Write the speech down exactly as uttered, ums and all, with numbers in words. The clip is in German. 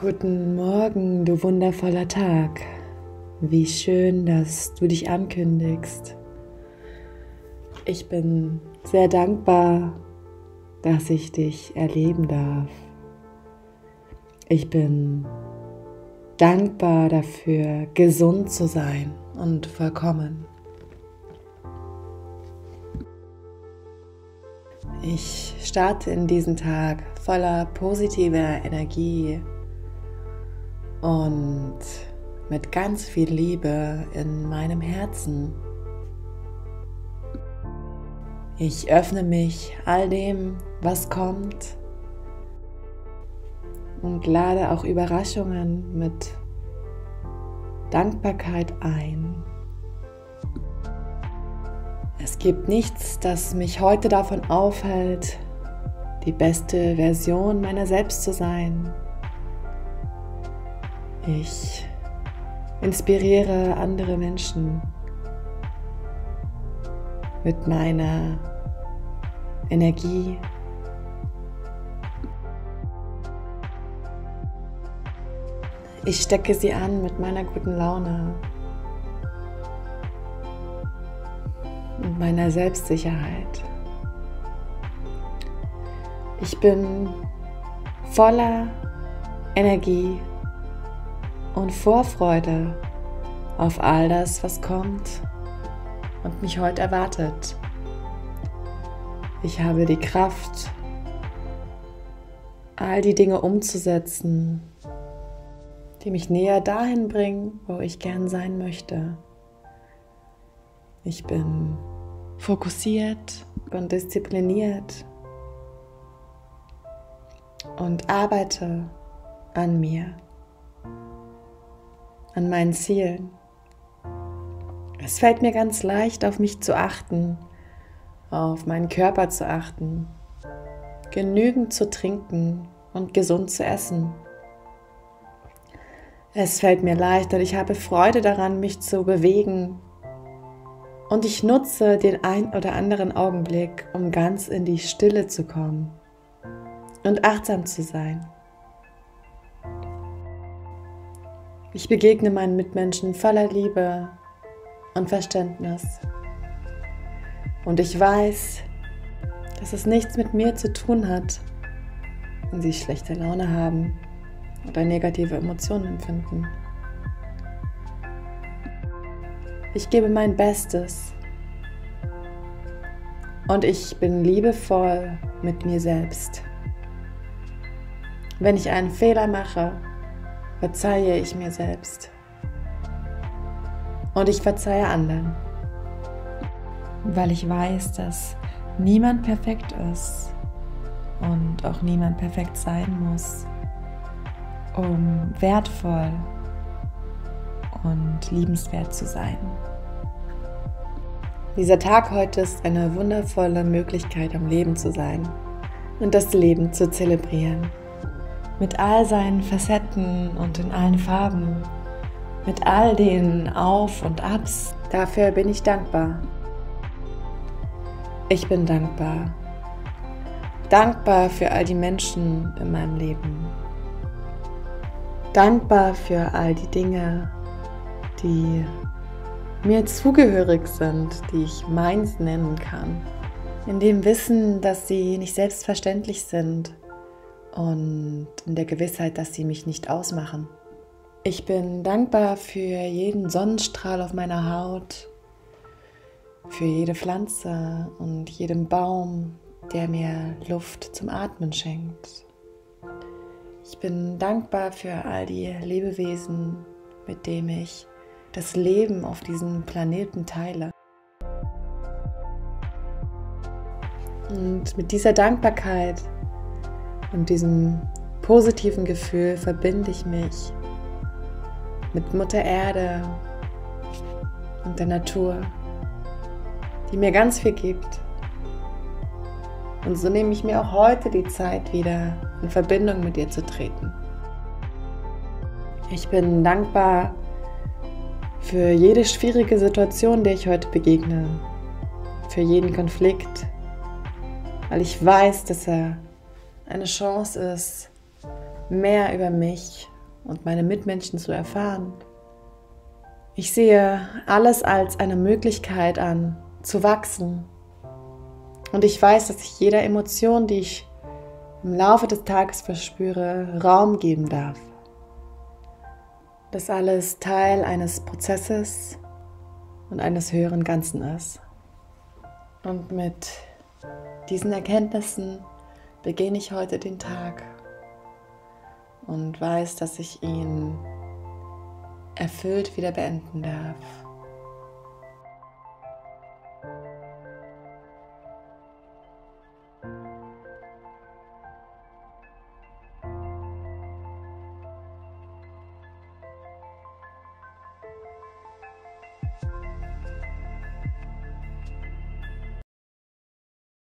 Guten Morgen, du wundervoller Tag. Wie schön, dass du dich ankündigst. Ich bin sehr dankbar, dass ich dich erleben darf. Ich bin dankbar dafür, gesund zu sein und vollkommen. Ich starte in diesen Tag voller positiver Energie und mit ganz viel Liebe in meinem Herzen. Ich öffne mich all dem, was kommt, und lade auch Überraschungen mit Dankbarkeit ein. Es gibt nichts, das mich heute davon aufhält, die beste Version meiner selbst zu sein. Ich inspiriere andere Menschen mit meiner Energie. Ich stecke sie an mit meiner guten Laune und meiner Selbstsicherheit. Ich bin voller Energie und Vorfreude auf all das, was kommt und mich heute erwartet. Ich habe die Kraft, all die Dinge umzusetzen, die mich näher dahin bringen, wo ich gern sein möchte. Ich bin fokussiert und diszipliniert und arbeite an mir, an meinen Zielen. Es fällt mir ganz leicht, auf mich zu achten, auf meinen Körper zu achten, genügend zu trinken und gesund zu essen. Es fällt mir leicht und ich habe Freude daran, mich zu bewegen. Und ich nutze den ein oder anderen Augenblick, um ganz in die Stille zu kommen und achtsam zu sein. Ich begegne meinen Mitmenschen voller Liebe und Verständnis. Und ich weiß, dass es nichts mit mir zu tun hat, wenn sie schlechte Laune haben oder negative Emotionen empfinden. Ich gebe mein Bestes und ich bin liebevoll mit mir selbst. Wenn ich einen Fehler mache, verzeihe ich mir selbst und ich verzeihe anderen, weil ich weiß, dass niemand perfekt ist und auch niemand perfekt sein muss, um wertvoll und liebenswert zu sein. Dieser Tag heute ist eine wundervolle Möglichkeit, am Leben zu sein und das Leben zu zelebrieren. Mit all seinen Facetten und in allen Farben, mit all den Auf und Abs. Dafür bin ich dankbar. Ich bin dankbar. Dankbar für all die Menschen in meinem Leben. Dankbar für all die Dinge, die mir zugehörig sind, die ich meins nennen kann. In dem Wissen, dass sie nicht selbstverständlich sind und in der Gewissheit, dass sie mich nicht ausmachen. Ich bin dankbar für jeden Sonnenstrahl auf meiner Haut, für jede Pflanze und jedem Baum, der mir Luft zum Atmen schenkt. Ich bin dankbar für all die Lebewesen, mit denen ich das Leben auf diesem Planeten teile. Und mit dieser Dankbarkeit und diesem positiven Gefühl verbinde ich mich mit Mutter Erde und der Natur, die mir ganz viel gibt. Und so nehme ich mir auch heute die Zeit, wieder in Verbindung mit ihr zu treten. Ich bin dankbar für jede schwierige Situation, der ich heute begegne, für jeden Konflikt, weil ich weiß, dass er eine Chance ist, mehr über mich und meine Mitmenschen zu erfahren. Ich sehe alles als eine Möglichkeit an, zu wachsen. Und ich weiß, dass ich jeder Emotion, die ich im Laufe des Tages verspüre, Raum geben darf. Dass alles Teil eines Prozesses und eines höheren Ganzen ist. Und mit diesen Erkenntnissen beginne ich heute den Tag und weiß, dass ich ihn erfüllt wieder beenden darf.